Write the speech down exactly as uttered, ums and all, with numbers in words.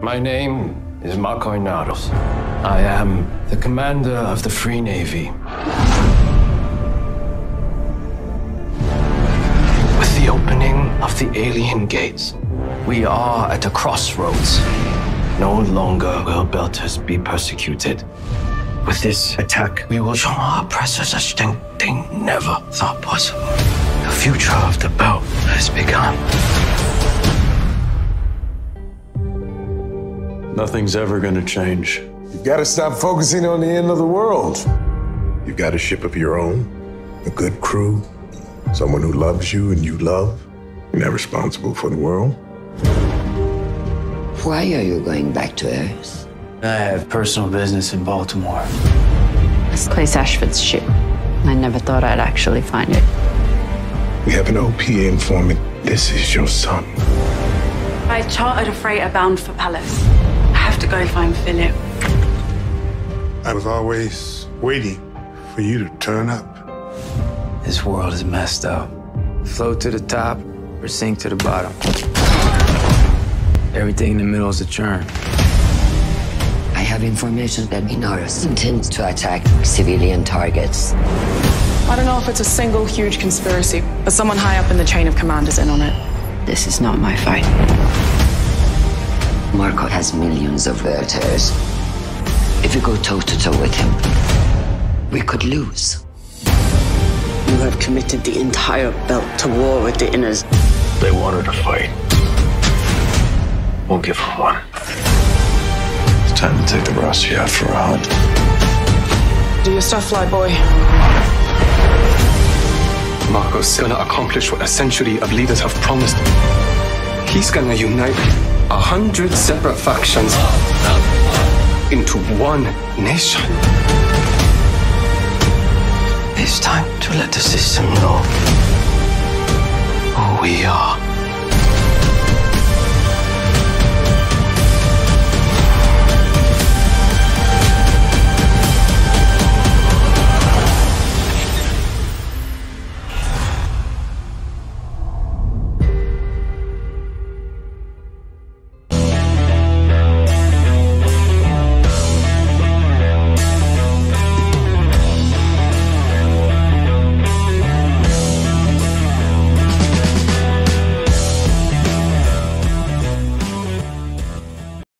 My name is Marco Inaros. I am the commander of the Free Navy. With the opening of the alien gates, we are at a crossroads. No longer will Belters be persecuted. With this attack, we will show our oppressors a thing they never thought possible. The future of the belt has begun. Nothing's ever gonna change. You've got to stop focusing on the end of the world. You've got a ship of your own, a good crew, someone who loves you and you love. You're not responsible for the world. Why are you going back to Earth? I have personal business in Baltimore. It's Clay Ashford's ship. I never thought I'd actually find it. We have an O P A informant. This is your son. I chartered a freighter bound for Palace. I have to go find Philip. I was always waiting for you to turn up. This world is messed up. Float to the top or sink to the bottom. Everything in the middle is a churn. I have information that Inaros intends to attack civilian targets. I don't know if it's a single huge conspiracy, but someone high up in the chain of command is in on it. This is not my fight. Marco has millions of Belters. If we go toe-to-toe with him, we could lose. You have committed the entire belt to war with the Inners. They wanted to fight. We'll give her one. It's time to take the Rossi out for a hunt. Do your stuff, fly boy. Marco's gonna accomplish what a century of leaders have promised. He's gonna unite a hundred separate factions into one nation. It's time to let the system know who we are.